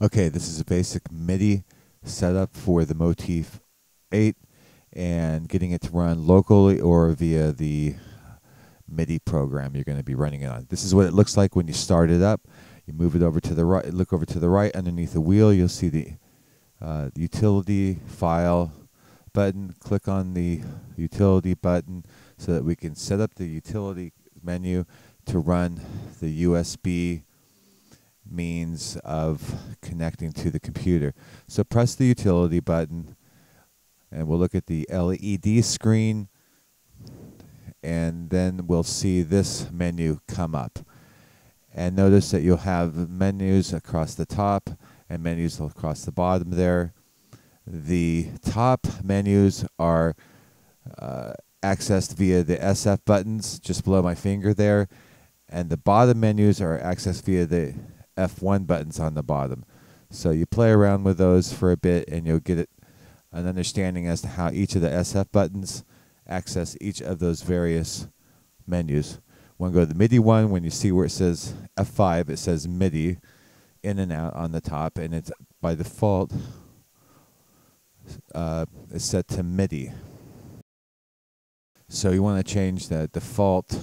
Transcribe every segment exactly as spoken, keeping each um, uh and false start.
Okay, this is a basic MIDI setup for the Motif eight and getting it to run locally or via the MIDI program you're going to be running it on. This is what it looks like when you start it up. You move it over to the right, look over to the right underneath the wheel, you'll see the uh, utility file button. Click on the utility button so that we can set up the utility menu to run the U S B means of connecting to the computer. So press the utility button and we'll look at the L E D screen, and then we'll see this menu come up. And notice that you'll have menus across the top and menus across the bottom there. The top menus are uh, accessed via the S F buttons just below my finger there, and the bottom menus are accessed via the F one buttons on the bottom. So you play around with those for a bit and you'll get an understanding as to how each of the S F buttons access each of those various menus. When you go to the MIDI one, when you see where it says F five, it says MIDI in and out on the top, and it's by default uh, is set to MIDI. So you want to change the default.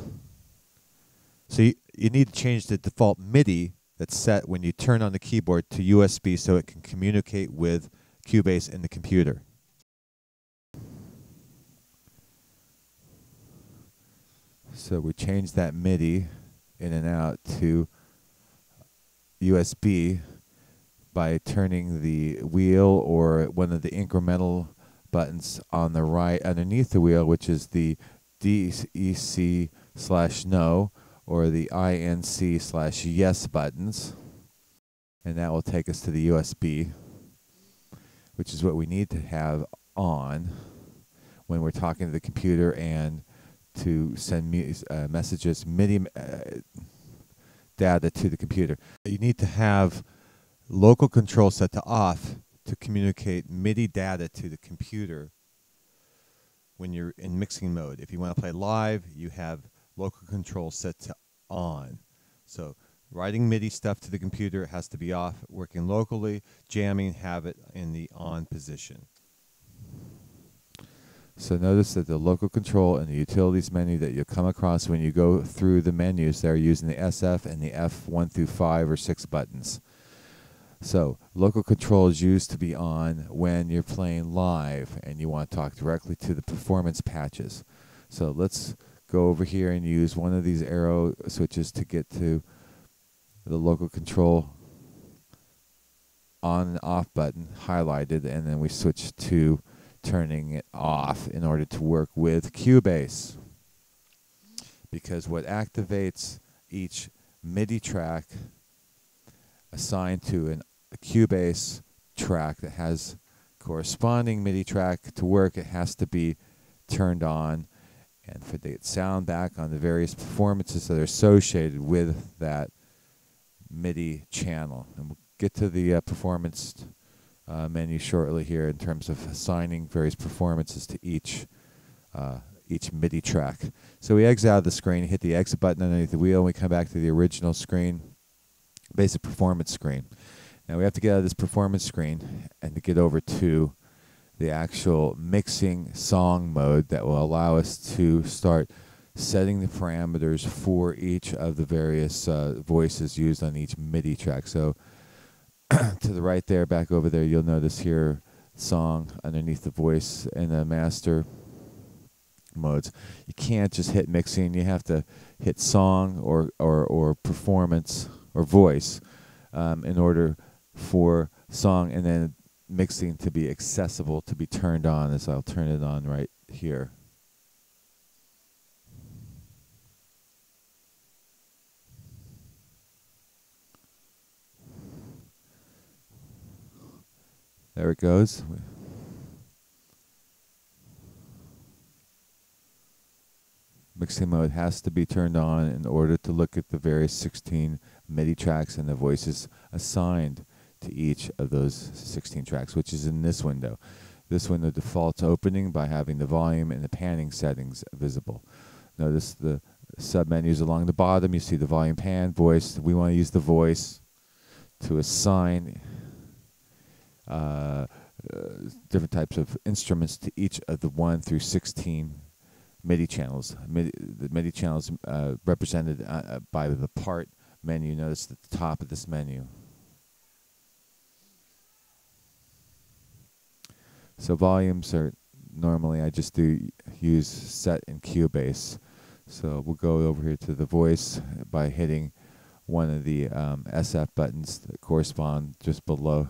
So you, you need to change the default MIDI that's set when you turn on the keyboard to U S B so it can communicate with Cubase in the computer. So we change that MIDI in and out to U S B by turning the wheel or one of the incremental buttons on the right underneath the wheel, which is the D E C slash no or the I N C slash yes buttons, and that will take us to the U S B, which is what we need to have on when we're talking to the computer and to send mu uh, messages, MIDI uh, data to the computer. You need to have local control set to off to communicate MIDI data to the computer when you're in mixing mode. If you want to play live, you have local control set to on. So writing MIDI stuff to the computer, it has to be off. Working locally, jamming, have it in the on position. So notice that the local control and the utilities menu that you'll come across when you go through the menus there using the S F and the F one through five or six buttons. So local control is used to be on when you're playing live and you want to talk directly to the performance patches. So let's go over here and use one of these arrow switches to get to the local control on and off button highlighted, and then we switch to turning it off in order to work with Cubase, because what activates each MIDI track assigned to an, a Cubase track that has corresponding MIDI track to work, it has to be turned on and for the sound back on the various performances that are associated with that MIDI channel. And we'll get to the uh, performance uh, menu shortly here in terms of assigning various performances to each uh, each MIDI track. So we exit out of the screen, hit the exit button underneath the wheel, and we come back to the original screen, basic performance screen. Now we have to get out of this performance screen and to get over to the actual mixing song mode that will allow us to start setting the parameters for each of the various uh, voices used on each MIDI track. So to the right there, back over there, you'll notice here song underneath the voice in the master modes. You can't just hit mixing, you have to hit song or, or, or performance or voice um, in order for song and then mixing to be accessible, to be turned on, as I'll turn it on right here. There it goes. Mixing mode has to be turned on in order to look at the various sixteen MIDI tracks and the voices assigned to each of those sixteen tracks, which is in this window. This window defaults opening by having the volume and the panning settings visible. Notice the submenus along the bottom. You see the volume, pan, voice. We want to use the voice to assign uh, uh, different types of instruments to each of the one through sixteen MIDI channels. MIDI, the MIDI channels uh, represented uh, by the part menu. Notice at the top of this menu. So volumes are normally I just do use set in Cubase. So we'll go over here to the voice by hitting one of the um, S F buttons that correspond just below.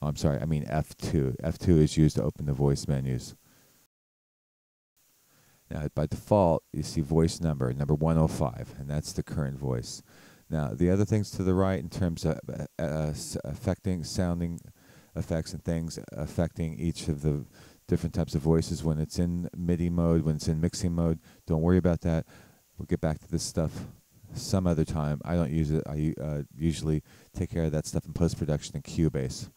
Oh, I'm sorry, I mean F two. F two is used to open the voice menus. Now, by default, you see voice number, number one oh five, and that's the current voice. Now, the other things to the right in terms of uh, uh, affecting sounding effects and things affecting each of the different types of voices when it's in MIDI mode, when it's in mixing mode, don't worry about that. We'll get back to this stuff some other time. I don't use it. I uh, usually take care of that stuff in post-production in Cubase.